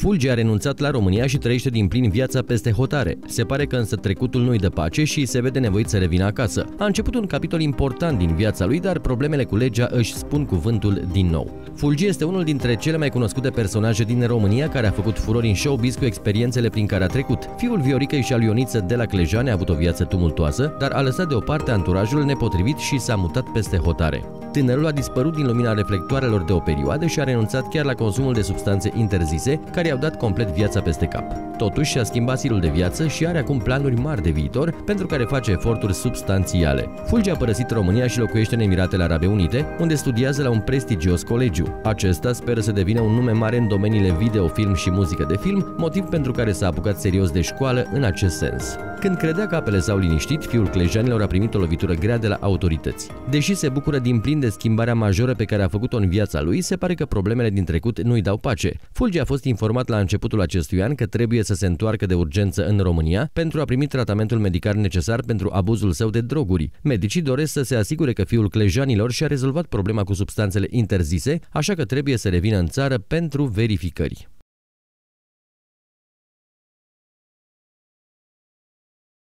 Fulgy a renunțat la România și trăiește din plin viața peste hotare. Se pare că însă trecutul nu-i dă pace și se vede nevoit să revină acasă. A început un capitol important din viața lui, dar problemele cu legea își spun cuvântul din nou. Fulgy este unul dintre cele mai cunoscute personaje din România, care a făcut furori în showbiz cu experiențele prin care a trecut. Fiul Vioricăi și al Ionită de la Clejane a avut o viață tumultoasă, dar a lăsat deoparte anturajul nepotrivit și s-a mutat peste hotare. Tânărul a dispărut din lumina reflectoarelor de o perioadă și a renunțat chiar la consumul de substanțe interzise, care i-au dat complet viața peste cap. Totuși, și-a schimbat stilul de viață și are acum planuri mari de viitor, pentru care face eforturi substanțiale. Fulgy a părăsit România și locuiește în Emiratele Arabe Unite, unde studiază la un prestigios colegiu. Acesta speră să devină un nume mare în domeniile video, film și muzică de film, motiv pentru care s-a apucat serios de școală în acest sens. Când credea că apele s-au liniștit, fiul clejanilor a primit o lovitură grea de la autorități. Deși se bucură din plin de schimbarea majoră pe care a făcut-o în viața lui, se pare că problemele din trecut nu-i dau pace. Fulgy a fost informat la începutul acestui an că trebuie să se întoarcă de urgență în România pentru a primi tratamentul medical necesar pentru abuzul său de droguri. Medicii doresc să se asigure că fiul clejanilor și-a rezolvat problema cu substanțele interzise, așa că trebuie să revină în țară pentru verificări.